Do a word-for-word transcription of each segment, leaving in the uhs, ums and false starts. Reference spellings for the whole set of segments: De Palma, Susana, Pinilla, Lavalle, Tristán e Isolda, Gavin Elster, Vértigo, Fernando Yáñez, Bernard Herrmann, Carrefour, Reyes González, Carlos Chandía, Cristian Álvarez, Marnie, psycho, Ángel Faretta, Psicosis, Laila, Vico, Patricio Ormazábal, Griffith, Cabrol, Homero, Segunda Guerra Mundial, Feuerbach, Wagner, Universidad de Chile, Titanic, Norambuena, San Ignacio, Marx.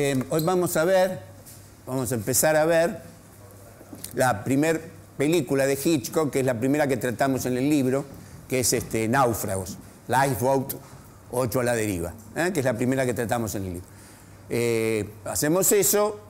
eh, hoy vamos a ver, vamos a empezar a ver la primera película de Hitchcock, que es la primera que tratamos en el libro, que es este, Náufragos, Lifeboat, ocho a la deriva, ¿eh? que es la primera que tratamos en el libro. Eh, hacemos eso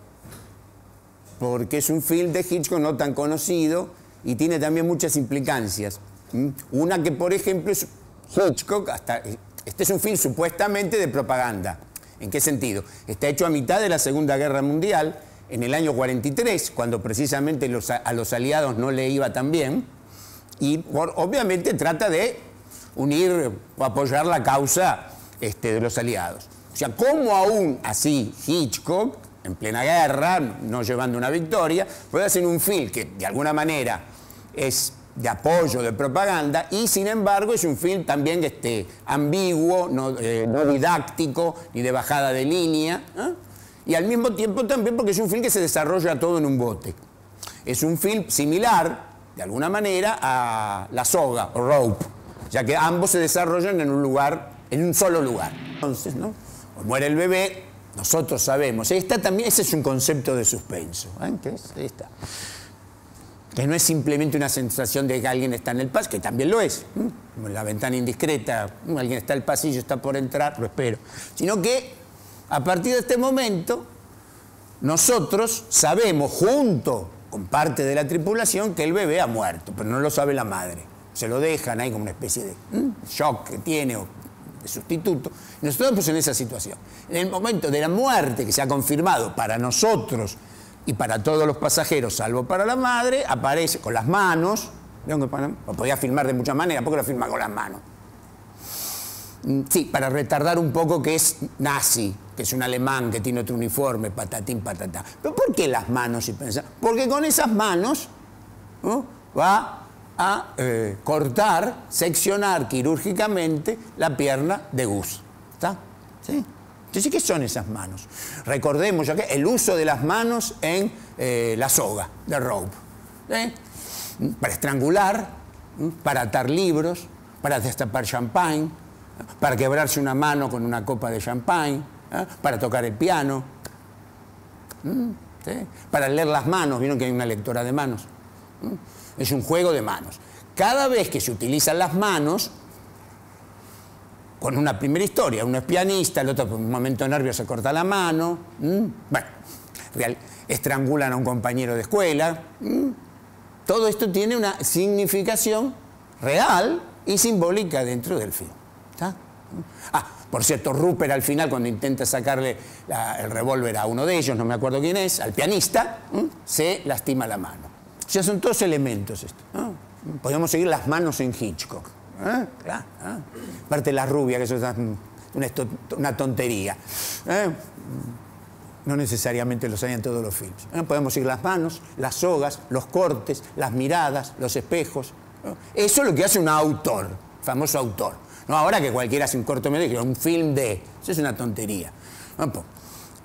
porque es un film de Hitchcock no tan conocido y tiene también muchas implicancias. ¿Mm? Una que, por ejemplo, es Hitchcock, hasta, este es un film supuestamente de propaganda. ¿En qué sentido? Está hecho a mitad de la Segunda Guerra Mundial, en el año cuarenta y tres, cuando precisamente los, a los aliados no le iba tan bien, y por, obviamente trata de unir o apoyar la causa este, de los aliados. O sea, ¿cómo aún así Hitchcock, en plena guerra, no llevando una victoria, puede hacer un film que de alguna manera es de apoyo, de propaganda, y sin embargo es un film también este, ambiguo, no, eh, no didáctico, ni de bajada de línea, ¿eh? y al mismo tiempo también porque es un film que se desarrolla todo en un bote. Es un film similar, de alguna manera, a La Soga, o Rope, ya que ambos se desarrollan en un lugar, en un solo lugar. Entonces, ¿no? O muere el bebé, nosotros sabemos. Esta también, ese es un concepto de suspenso, ¿eh? ¿Qué es? Ahí está. Que no es simplemente una sensación de que alguien está en el pasillo, que también lo es, ¿eh? como en La ventana indiscreta, alguien está en el pasillo, está por entrar, lo espero. Sino que a partir de este momento nosotros sabemos, junto con parte de la tripulación, que el bebé ha muerto, pero no lo sabe la madre. Se lo dejan ahí como una especie de ¿eh? shock que tiene o de sustituto. Nosotros pues, en esa situación. En el momento de la muerte que se ha confirmado para nosotros y para todos los pasajeros, salvo para la madre, aparece con las manos. Lo podía filmar de muchas maneras, ¿por qué lo filma con las manos? Sí, para retardar un poco que es nazi, que es un alemán que tiene otro uniforme, patatín, patatá. ¿Pero por qué las manos? Si pensás? Porque con esas manos ¿no? va a eh, cortar, seccionar quirúrgicamente la pierna de Gus. ¿Está? ¿Sí? Entonces, ¿qué son esas manos? Recordemos ya que el uso de las manos en eh, La Soga, de Rope. ¿Sí? Para estrangular, para atar libros, para destapar champagne, para quebrarse una mano con una copa de champagne, ¿sí? para tocar el piano, ¿sí? para leer las manos. Vieron que hay una lectora de manos. ¿Sí? Es un juego de manos. Cada vez que se utilizan las manos, con una primera historia, uno es pianista, el otro por un momento nervioso se corta la mano, ¿Mm? bueno, real, estrangulan a un compañero de escuela. ¿Mm? Todo esto tiene una significación real y simbólica dentro del film. ¿Está? Ah, por cierto, Rupert al final, cuando intenta sacarle la, el revólver a uno de ellos, no me acuerdo quién es, al pianista, ¿Mm? se lastima la mano. O sea, son todos elementos esto. ¿No? Podemos seguir las manos en Hitchcock. ¿Eh? Claro, ¿eh? Aparte la rubia, que eso es una, una tontería. ¿Eh? No necesariamente lo sabían todos los films. ¿Eh? Podemos ir las manos, las sogas, los cortes, las miradas, los espejos. ¿Eh? Eso es lo que hace un autor, famoso autor. No ahora que cualquiera hace un cortometraje, un film de... Eso es una tontería.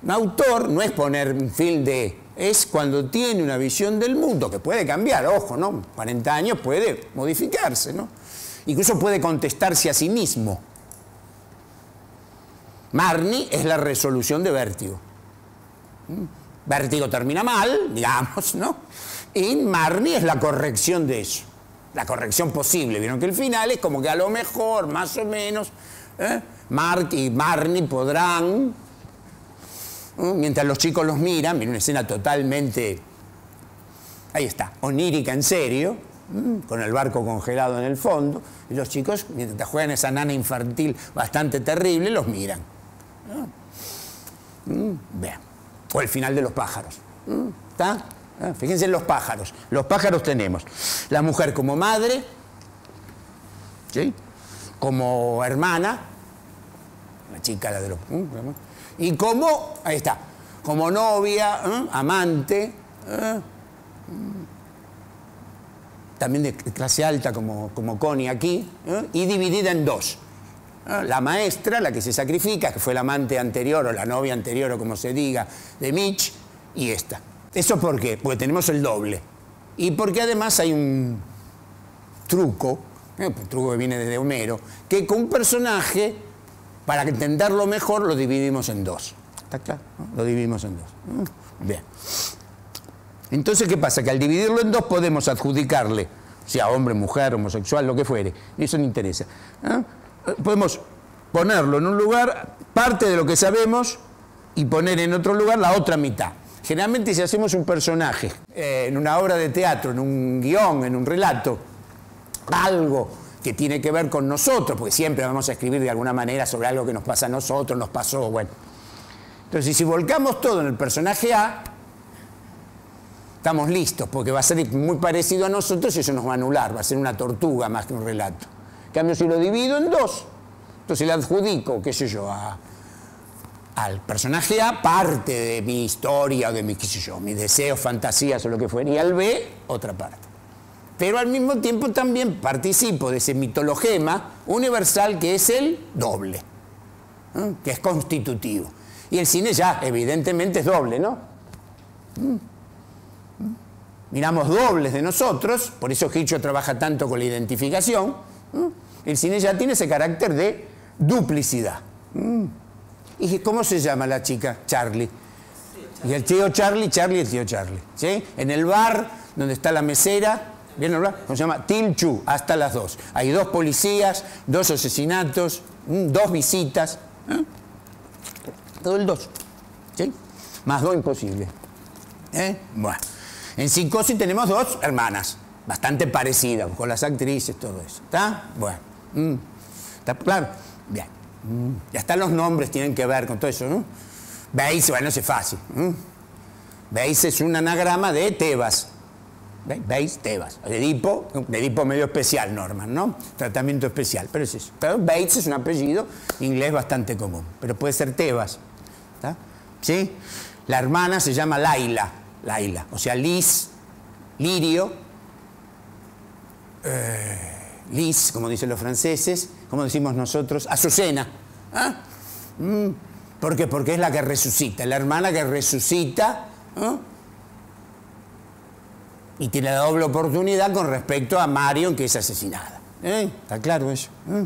Un autor no es poner un film de... Es cuando tiene una visión del mundo, que puede cambiar, ojo, ¿no? cuarenta años puede modificarse, ¿no? Incluso puede contestarse a sí mismo. Marnie es la resolución de Vértigo. Vértigo termina mal, digamos, ¿no? Y Marnie es la corrección de eso. La corrección posible. Vieron que el final es como que a lo mejor, más o menos, ¿eh? Mark y Marnie podrán, ¿eh? mientras los chicos los miran, miren una escena totalmente, ahí está, onírica en serio, con el barco congelado en el fondo, y los chicos, mientras juegan esa nana infantil bastante terrible, los miran. Vean. O el final de Los pájaros. ¿Está? Fíjense en Los pájaros. Los pájaros tenemos la mujer como madre, ¿sí? como hermana, la chica la de los... y como, ahí está, como novia, ¿eh? amante, ¿eh? también de clase alta como, como Connie aquí, ¿eh? y dividida en dos. ¿Eh? La maestra, la que se sacrifica, que fue la amante anterior o la novia anterior o como se diga, de Mitch, y esta. ¿Eso por qué? Porque tenemos el doble. Y porque además hay un truco, ¿eh? un truco que viene desde Homero, que con un personaje, para entenderlo mejor, lo dividimos en dos. ¿Está claro? ¿No? Lo dividimos en dos. Bien. Entonces, ¿qué pasa? Que al dividirlo en dos podemos adjudicarle, sea hombre, mujer, homosexual, lo que fuere, y eso no interesa. ¿No? Podemos ponerlo en un lugar, parte de lo que sabemos, y poner en otro lugar la otra mitad. Generalmente si hacemos un personaje, eh, en una obra de teatro, en un guión, en un relato, algo que tiene que ver con nosotros, porque siempre vamos a escribir de alguna manera sobre algo que nos pasa a nosotros, nos pasó, bueno. Entonces, si volcamos todo en el personaje A, estamos listos, porque va a ser muy parecido a nosotros y eso nos va a anular, va a ser una tortuga más que un relato. En cambio, si lo divido en dos, entonces le adjudico, qué sé yo, a... al personaje A, parte de mi historia, de mi, qué sé yo, mis deseos, fantasías o lo que fuera, y al B, otra parte. Pero al mismo tiempo también participo de ese mitologema universal que es el doble, ¿eh? Que es constitutivo. Y el cine ya, evidentemente, es doble, ¿no? Miramos dobles de nosotros, por eso Hitchcock trabaja tanto con la identificación. ¿Eh? El cine ya tiene ese carácter de duplicidad. ¿Eh? Y dije, ¿cómo se llama la chica? Charlie. Y el tío Charlie, Charlie, el tío Charlie. ¿Sí? En el bar, donde está la mesera, ¿vieron hablar? Se llama Tilchu, hasta las dos. Hay dos policías, dos asesinatos, dos visitas. ¿Eh? Todo el dos. ¿Sí? Más dos imposible. ¿Eh? Bueno. En Psicosis tenemos dos hermanas, bastante parecidas, con las actrices, todo eso. ¿Está? Bueno. ¿Está claro? Bien. Y hasta los nombres tienen que ver con todo eso, ¿no? Bates, bueno, eso es fácil, ¿no? Bates es un anagrama de Tebas. Bates, Tebas. Edipo, Edipo medio especial, Norman, ¿no? Tratamiento especial, pero es eso. Pero Bates es un apellido inglés bastante común, pero puede ser Tebas. ¿Tá? ¿Sí? La hermana se llama Laila, Laila, o sea, Liz, Lirio, eh, Liz, como dicen los franceses, como decimos nosotros, Azucena. ¿Ah? ¿Por qué? Porque es la que resucita, la hermana que resucita, ¿ah? Y tiene la doble oportunidad con respecto a Marion, que es asesinada. ¿Eh? ¿Está claro eso? ¿Eh?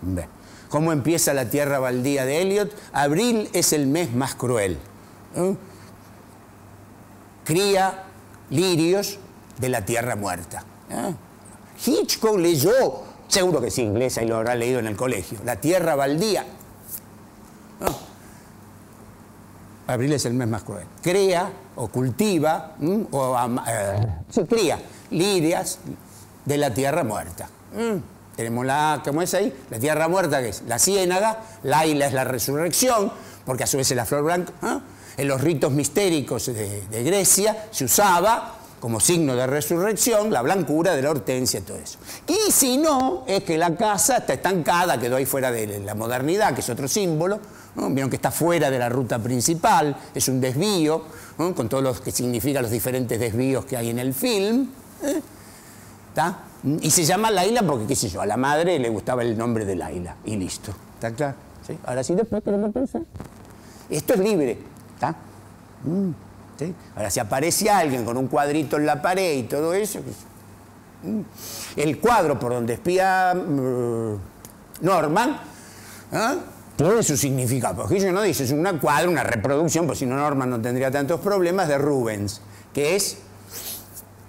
Bien. ¿Cómo empieza la tierra baldía de Eliot? Abril es el mes más cruel. ¿Eh? Cría lirios de la tierra muerta. ¿Eh? Hitchcock leyó, seguro que es inglesa y lo habrá leído en el colegio, La tierra baldía. Oh. Abril es el mes más cruel. Crea o cultiva, ¿m? o ama, eh, se cría lirias de la tierra muerta. ¿M? Tenemos la, ¿cómo es ahí? La tierra muerta, que es la ciénaga, Laila es la resurrección, porque a su vez es la flor blanca. ¿Eh? En los ritos mistéricos de, de Grecia se usaba como signo de resurrección, la blancura de la hortensia y todo eso. Y si no, es que la casa está estancada, quedó ahí fuera de la modernidad, que es otro símbolo, ¿no? Vieron que está fuera de la ruta principal, es un desvío, ¿no? Con todo lo que significa los diferentes desvíos que hay en el film. ¿Eh? ¿Está? Y se llama Laila porque, qué sé yo, a la madre le gustaba el nombre de Laila, y listo. ¿Está claro? ¿Sí? Ahora sí, después, pero no pensé. Esto es libre, ¿está? Mm. ¿Sí? Ahora, si aparece alguien con un cuadrito en la pared y todo eso, el cuadro por donde espía Norman, ¿eh? Todo eso significa, porque yo no dice, es una cuadra, una reproducción, porque si no Norman no tendría tantos problemas, de Rubens, que es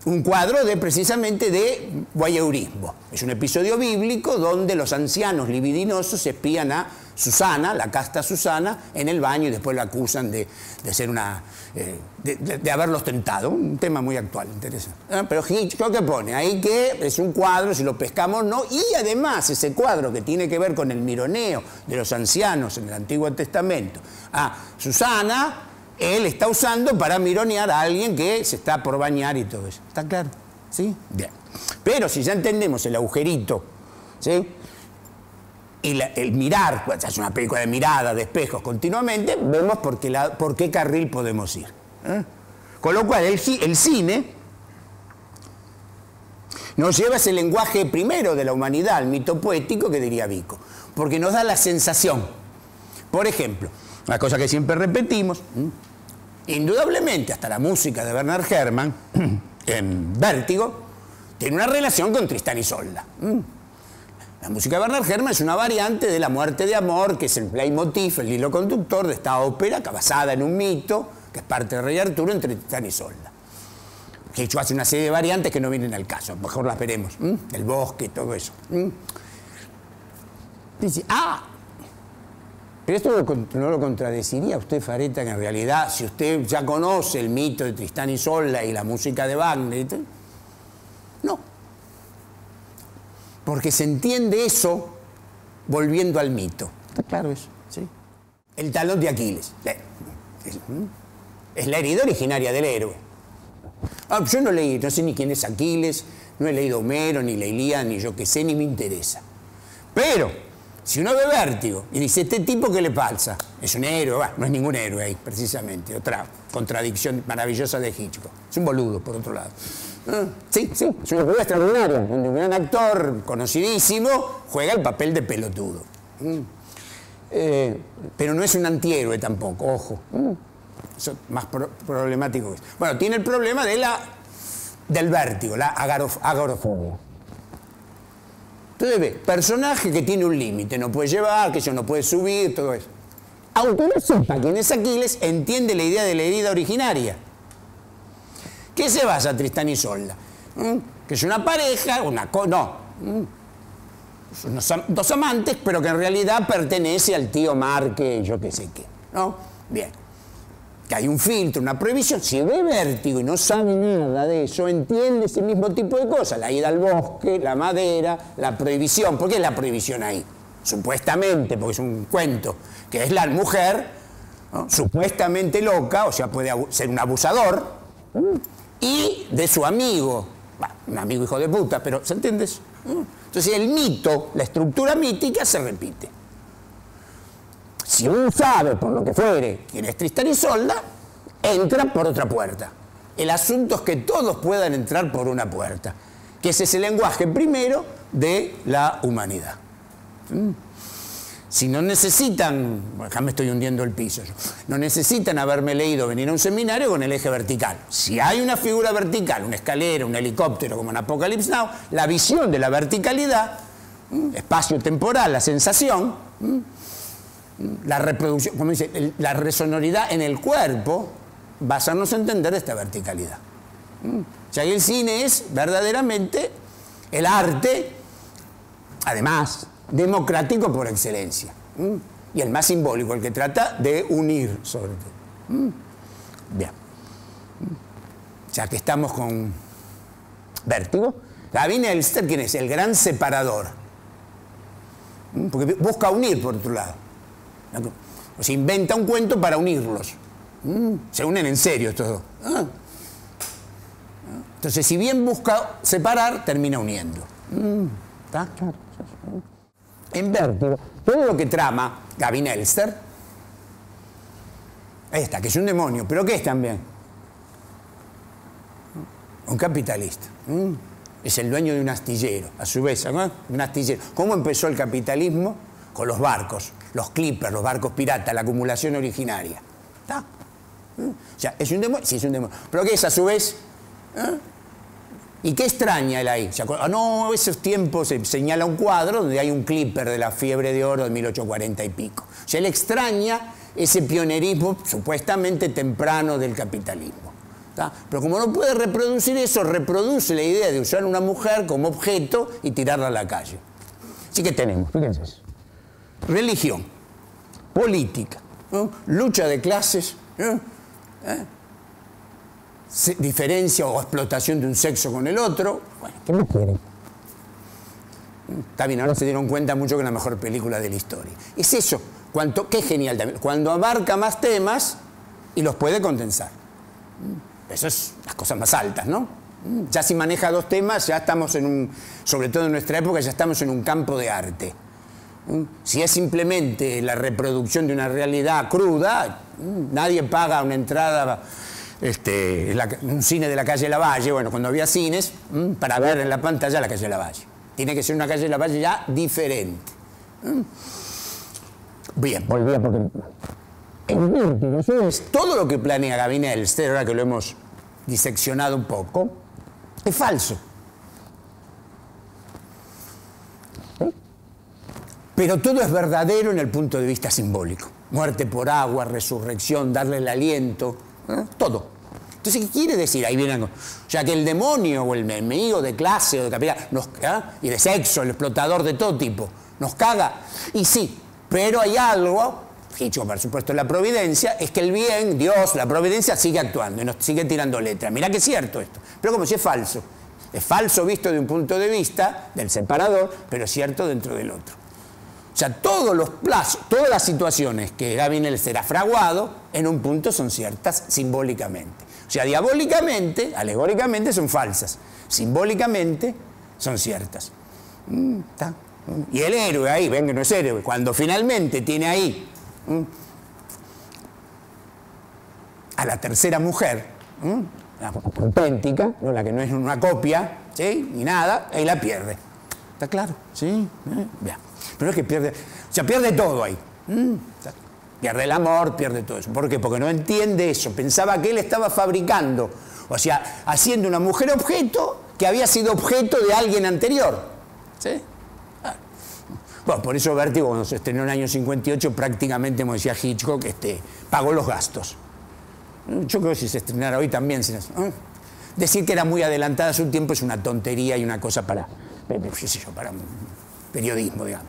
un cuadro de precisamente de voyeurismo. Es un episodio bíblico donde los ancianos libidinosos espían a Susana, la casta Susana, en el baño y después la acusan de, de ser una... Eh, de, de, de haberlos tentado. Un tema muy actual, interesante. ¿Eh? Pero Hitchcock, ¿qué pone? Ahí que es un cuadro, si lo pescamos no. Y además ese cuadro que tiene que ver con el mironeo de los ancianos en el Antiguo Testamento a Susana, él está usando para mironear a alguien que se está por bañar y todo eso. ¿Está claro? ¿Sí? Bien. Pero si ya entendemos el agujerito, ¿sí? Y la, el mirar, es una película de mirada, de espejos continuamente, vemos por qué, la, por qué carril podemos ir. ¿Eh? Con lo cual el, el cine nos lleva ese lenguaje primero de la humanidad, el mito poético que diría Vico, porque nos da la sensación. Por ejemplo, una cosa que siempre repetimos, ¿eh? Indudablemente hasta la música de Bernard Herrmann, en Vértigo, tiene una relación con Tristán e Isolda. ¿Eh? La música de Bernard Herrmann es una variante de La muerte de amor, que es el leitmotiv, el hilo conductor de esta ópera, que basada en un mito, que es parte de Rey Arturo, entre Tristán e Isolda. Hitchcock hace una serie de variantes que no vienen al caso, mejor las veremos. ¿Mm? El bosque, todo eso. ¿Mm? Dice, ah, pero esto lo, no lo contradeciría usted, Faretta, que en realidad, si usted ya conoce el mito de Tristán e Isolda y la música de Wagner, no. Porque se entiende eso volviendo al mito. Está claro eso, ¿sí? El talón de Aquiles. Es la herida originaria del héroe. Ah, yo no leí, no sé ni quién es Aquiles, no he leído Homero, ni la Ilíada, ni yo qué sé, ni me interesa. Pero, si uno ve Vértigo y dice, este tipo que le pasa, es un héroe, bah, no es ningún héroe ahí, precisamente, otra contradicción maravillosa de Hitchcock. Es un boludo, por otro lado. Sí, sí, es una figura extraordinaria, un gran actor conocidísimo juega el papel de pelotudo. Eh, pero no es un antihéroe tampoco, ojo. Eso más pro problemático que es. Bueno, tiene el problema de la, del vértigo, la agarof agorofobia. Entonces ve, personaje que tiene un límite, no puede llevar, que yo no puede subir, todo eso. Aunque no sepa quién es Aquiles, entiende la idea de la herida originaria. ¿Qué se basa Tristán e Isolda? ¿Mm? Que es una pareja, una co no. ¿Mm? Son unos am dos amantes, pero que en realidad pertenece al tío Marque, yo qué sé qué. ¿No? Bien. Que hay un filtro, una prohibición. Si ve Vértigo y no sabe nada de eso, entiende ese mismo tipo de cosas. La ida al bosque, la madera, la prohibición. ¿Por qué es la prohibición ahí? Supuestamente, porque es un cuento, que es la mujer, ¿no?, supuestamente loca, o sea, puede ser un abusador, y de su amigo, bueno, un amigo hijo de puta, pero ¿se entiende eso? Entonces el mito, la estructura mítica se repite. Si uno sabe, por lo que fuere, quién es Tristán e Isolda, entra por otra puerta. El asunto es que todos puedan entrar por una puerta, que ese es el lenguaje primero de la humanidad. ¿Mm? Si no necesitan, acá me estoy hundiendo el piso, yo, no necesitan haberme leído venir a un seminario con el eje vertical. Si hay una figura vertical, una escalera, un helicóptero, como en Apocalipsis Now, la visión de la verticalidad, ¿Mm? espacio temporal, la sensación, ¿Mm? la reproducción, como dice, la resonoridad en el cuerpo, basarnos en entender esta verticalidad. O sea, el cine es verdaderamente el arte, además, democrático por excelencia. Y el más simbólico, el que trata de unir sobre todo. Bien. Ya que estamos con Vértigo, Gavin Elster, ¿quién es? El gran separador. Porque busca unir, por otro lado. O se inventa un cuento para unirlos. ¿Mm? Se unen en serio estos dos. ¿Ah? Entonces, si bien busca separar, termina uniendo. ¿Está? En Vértigo, todo lo que trama Gavin Elster, esta, que es un demonio, pero que es también un capitalista. ¿Mm? Es el dueño de un astillero, a su vez, ¿no? Un astillero. ¿Cómo empezó el capitalismo? Con los barcos, los Clippers, los barcos piratas, la acumulación originaria. ¿Está? ¿Eh? O sea, es un demonio, sí, es un demonio. Pero ¿qué es a su vez? ¿Eh? ¿Y qué extraña él ahí? O sea, no, esos tiempos se señala un cuadro donde hay un Clipper de la fiebre de oro de mil ochocientos cuarenta y pico. O sea, él extraña ese pionerismo supuestamente temprano del capitalismo. ¿Está? Pero como no puede reproducir eso, reproduce la idea de usar a una mujer como objeto y tirarla a la calle. Así que tenemos, fíjense eso. Religión, política, ¿no?, lucha de clases, ¿no?, ¿eh?, Se, diferencia o explotación de un sexo con el otro. Bueno, ¿qué más quieren? Está bien, ahora se dieron cuenta mucho que es la mejor película de la historia. Es eso, cuanto, qué genial también, cuando abarca más temas y los puede condensar. Eso es las cosas más altas, ¿no? Ya si maneja dos temas, ya estamos en un, sobre todo en nuestra época, ya estamos en un campo de arte. Si es simplemente la reproducción de una realidad cruda, nadie paga una entrada este, en la, un cine de la calle Lavalle, bueno, cuando había cines, para ver en la pantalla la calle Lavalle. Tiene que ser una calle Lavalle ya diferente. Bien. Volvía porque... Entonces, todo lo que planea Gavin Elster, ahora que lo hemos diseccionado un poco, es falso. Pero todo es verdadero en el punto de vista simbólico. Muerte por agua, resurrección, darle el aliento, ¿eh? Todo. Entonces, ¿qué quiere decir? Ahí viene algo. O sea, que el demonio o el enemigo de clase o de capital, nos, ¿eh? y de sexo, el explotador de todo tipo, nos caga. Y sí, pero hay algo, Hitchcock, por supuesto, la providencia, es que el bien, Dios, la providencia, sigue actuando y nos sigue tirando letras. Mirá que es cierto esto, pero como si es falso. Es falso visto de un punto de vista, del separador, pero cierto dentro del otro. O sea, todos los plazos, todas las situaciones que Gavin Elster ha fraguado, en un punto son ciertas simbólicamente. O sea, diabólicamente, alegóricamente son falsas. Simbólicamente son ciertas. Y el héroe ahí, ven que no es héroe, cuando finalmente tiene ahí a la tercera mujer, la auténtica, no la que no es una copia, ¿sí? ni nada, ahí la pierde. ¿Está claro? Sí. Bien. Pero es que pierde, o sea, pierde todo ahí. Pierde el amor, pierde todo eso. ¿Por qué? Porque no entiende eso. Pensaba que él estaba fabricando, o sea, haciendo una mujer objeto que había sido objeto de alguien anterior. ¿Sí? Ah. Bueno, por eso Vértigo, cuando se estrenó en el año cincuenta y ocho, prácticamente, como decía Hitchcock, este, pagó los gastos. Yo creo que si se estrenara hoy también. Si no, ¿eh? Decir que era muy adelantada a su tiempo es una tontería y una cosa para, qué sé yo, para periodismo, digamos.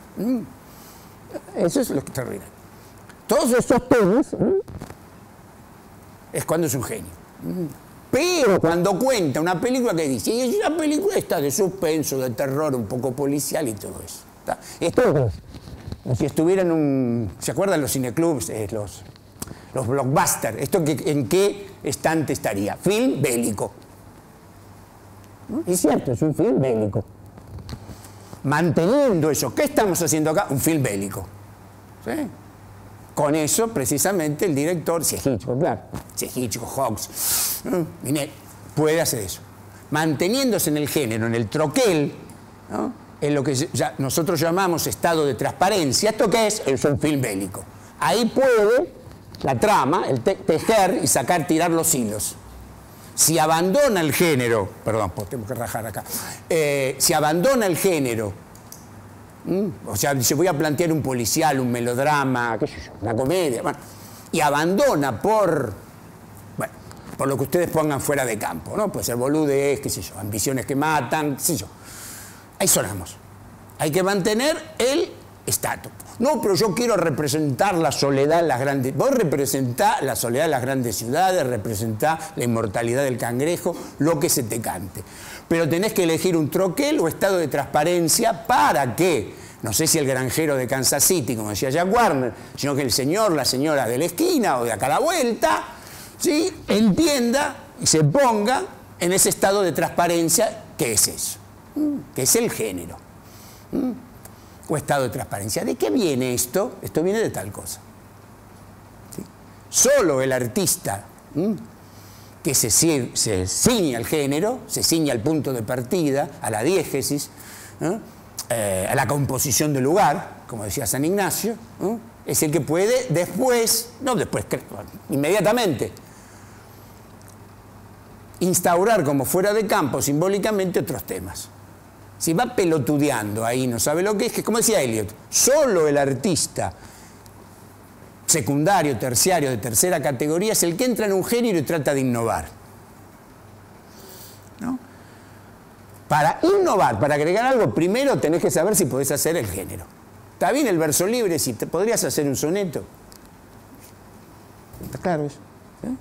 Eso es lo que termina. Todos estos temas, ¿eh? es cuando es un genio. Pero cuando cuenta una película que dice, y es una película esta de suspenso, de terror, un poco policial y todo eso. ¿Está? Esto es, si estuviera en un... ¿Se acuerdan los cineclubs? Eh, los, los blockbusters. ¿Esto que, en qué estante estaría? Film bélico. Es cierto, es un film bélico. Manteniendo eso, ¿qué estamos haciendo acá? Un film bélico. ¿Sí? Con eso, precisamente, el director, si es Hitchcock, claro, si es Hitchcock, Hawks, Minet, puede hacer eso. Manteniéndose en el género, en el troquel, ¿no? en lo que ya nosotros llamamos estado de transparencia, ¿esto qué es? Es un film bélico. Ahí puede la trama, el te tejer y sacar, tirar los hilos. Si abandona el género, perdón, pues tengo que rajar acá, eh, si abandona el género, o sea, dice, voy a plantear un policial, un melodrama, qué sé yo, una comedia, bueno, y abandona por, bueno, por lo que ustedes pongan fuera de campo, ¿no? Puede ser boludez, qué sé yo, ambiciones que matan, qué sé yo. Ahí sonamos. Hay que mantener el estatus. No, pero yo quiero representar la soledad en las grandes... Vos representá la soledad en las grandes ciudades, representá la inmortalidad del cangrejo, lo que se te cante. Pero tenés que elegir un troquel o estado de transparencia para que, no sé si el granjero de Kansas City, como decía Jack Warner, sino que el señor, la señora de la esquina o de acá a la vuelta, ¿sí? entienda y se ponga en ese estado de transparencia que es eso, que es el género. O estado de transparencia. ¿De qué viene esto? Esto viene de tal cosa. ¿Sí? Solo el artista ¿m? que se, se ciñe al género, se ciñe al punto de partida, a la diégesis, ¿no? eh, a la composición del lugar, como decía San Ignacio, ¿no? es el que puede después, no después, inmediatamente, instaurar como fuera de campo simbólicamente otros temas. Si va pelotudeando ahí, no sabe lo que es, que como decía Eliot, solo el artista secundario, terciario, de tercera categoría es el que entra en un género y trata de innovar. ¿No? Para innovar, para agregar algo, primero tenés que saber si podés hacer el género. Está bien el verso libre, si te podrías hacer un soneto. Está claro eso. ¿Eh?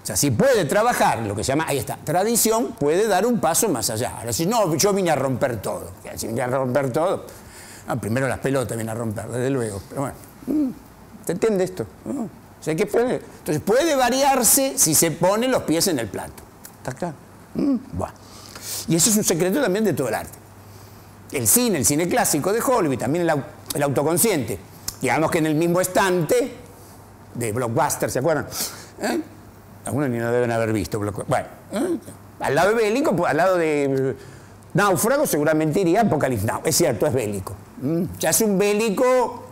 O sea, si puede trabajar, lo que se llama, ahí está, tradición, puede dar un paso más allá. Ahora, si no, yo vine a romper todo. Si vine a romper todo, no, primero las pelotas vine a romper, desde luego. Pero bueno, ¿se entiende esto? ¿No? O sea, ¿qué puede? Entonces, puede variarse si se pone los pies en el plato. ¿Está claro? Bueno. Y eso es un secreto también de todo el arte. El cine, el cine clásico de Hollywood, también el, el autoconsciente. Digamos que en el mismo estante de Blockbuster, ¿se acuerdan? ¿Eh? Algunos ni lo deben haber visto. Bueno, ¿eh? al lado de bélico, al lado de Náufragos seguramente iría Apocalipsis Now. Es cierto, es bélico. ¿Mm? Ya es un bélico...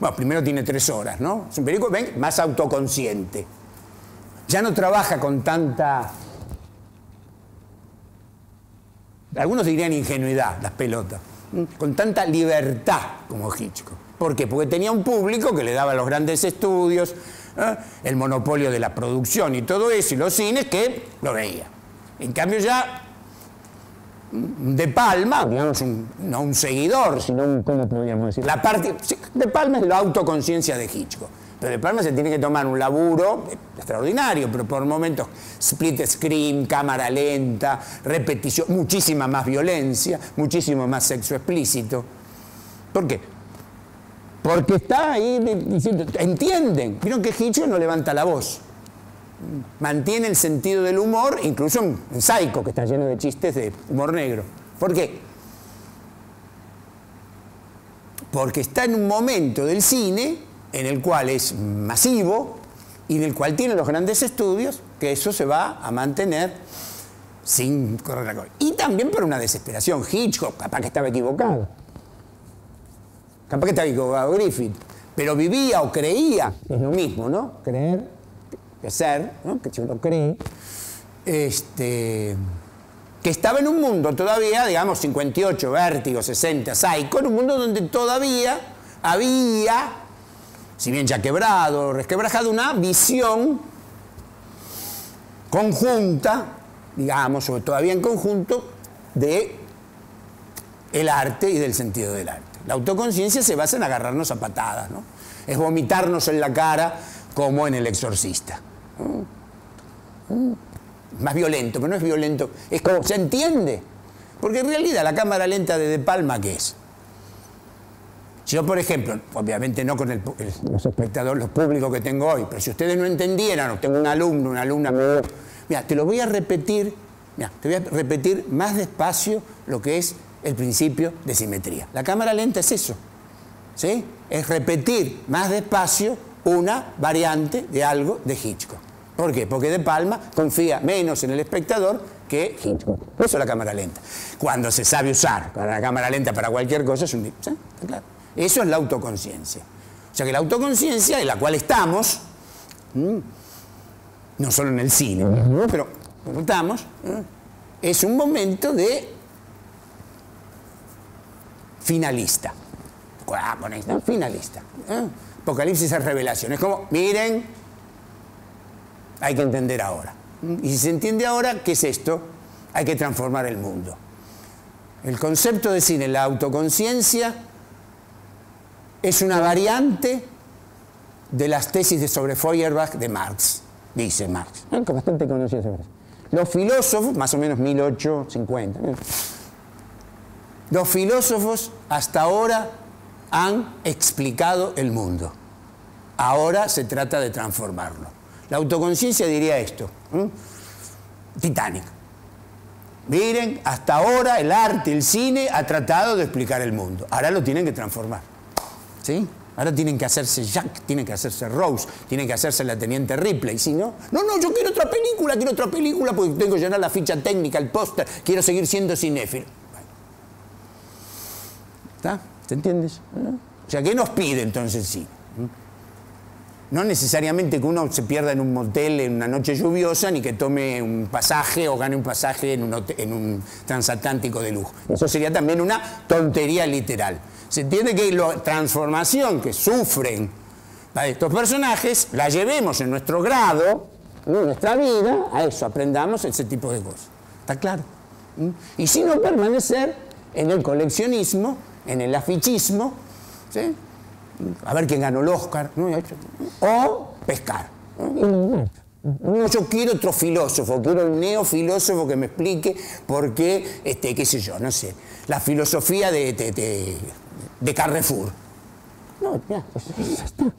Bueno, primero tiene tres horas, ¿no? Es un bélico, ven, más autoconsciente. Ya no trabaja con tanta... Algunos dirían ingenuidad, las pelotas. con tanta libertad como Hitchcock. ¿Por qué? Porque tenía un público que le daba los grandes estudios, ¿eh?, el monopolio de la producción y todo eso, y los cines que lo veía. En cambio ya De Palma, un, no un seguidor, sino un, ¿cómo podríamos decir? La parte, De Palma es la autoconciencia de Hitchcock. Pero De Palma se tiene que tomar un laburo extraordinario, pero por momentos split screen, cámara lenta, repetición, muchísima más violencia, muchísimo más sexo explícito. ¿Por qué? Porque está ahí diciendo, entienden, vieron que Hitchcock no levanta la voz, mantiene el sentido del humor, incluso en Psycho, que está lleno de chistes de humor negro. ¿Por qué? Porque está en un momento del cine en el cual es masivo y en el cual tiene los grandes estudios, que eso se va a mantener sin correr la cola. Y también por una desesperación. Hitchcock, capaz que estaba equivocado. Capaz que estaba equivocado Griffith, pero vivía o creía, es lo mismo, ¿no? Creer, que ser, ¿no?, que yo lo cree, este, que estaba en un mundo todavía, digamos, cincuenta y ocho, Vértigo, sesenta, Psycho, en un mundo donde todavía había, si bien ya quebrado, resquebrajado, una visión conjunta, digamos, o todavía en conjunto, de el arte y del sentido del arte. La autoconciencia se basa en agarrarnos a patadas, ¿no? Es vomitarnos en la cara como en El Exorcista. Más violento, pero no es violento, es como se entiende. Porque en realidad la cámara lenta de De Palma, ¿qué es? Si yo, por ejemplo, obviamente no con el, el, los espectadores, los públicos que tengo hoy, pero si ustedes no entendieran, o tengo un alumno, una alumna, mira, te lo voy a repetir, mira, te voy a repetir más despacio lo que es el principio de simetría. La cámara lenta es eso, ¿sí? Es repetir más despacio una variante de algo de Hitchcock. ¿Por qué? Porque De Palma confía menos en el espectador que Hitchcock. Por eso la cámara lenta. Cuando se sabe usar la cámara lenta para cualquier cosa, es un... ¿sí? Está claro. Eso es la autoconciencia. O sea que la autoconciencia en la cual estamos, no solo en el cine, pero estamos, es un momento de finalista. Finalista. Apocalipsis es revelación. Es como, miren, hay que entender ahora. Y si se entiende ahora, ¿qué es esto? Hay que transformar el mundo. El concepto de cine, la autoconciencia, es una variante de las tesis de sobre Feuerbach de Marx, dice Marx. Aunque bastante conocida esa frase. Los filósofos, más o menos mil ochocientos cincuenta, los filósofos hasta ahora han explicado el mundo. Ahora se trata de transformarlo. La autoconciencia diría esto, ¿eh? Titanic. Miren, hasta ahora el arte, el cine ha tratado de explicar el mundo. Ahora lo tienen que transformar. ¿Sí? Ahora tienen que hacerse Jack, tienen que hacerse Rose, tienen que hacerse la teniente Ripley. Si no, no, no, yo quiero otra película, quiero otra película porque tengo que llenar la ficha técnica, el póster, quiero seguir siendo cinéfilo. Bueno. ¿Está? ¿Te entiendes? ¿No? O sea, ¿qué nos pide entonces sí? No necesariamente que uno se pierda en un motel en una noche lluviosa, ni que tome un pasaje o gane un pasaje en un, hotel, en un transatlántico de lujo. Eso sería también una tontería literal. Se entiende que la transformación que sufren estos personajes la llevemos en nuestro grado, en nuestra vida, a eso, aprendamos ese tipo de cosas. ¿Está claro? Y si no permanecer en el coleccionismo, en el afichismo, ¿sí?, a ver quién ganó el Oscar, ¿no? O pescar. No, yo quiero otro filósofo, quiero un neofilósofo que me explique por qué, este, qué sé yo, no sé, la filosofía de... de, de de Carrefour. No, ya, ya está.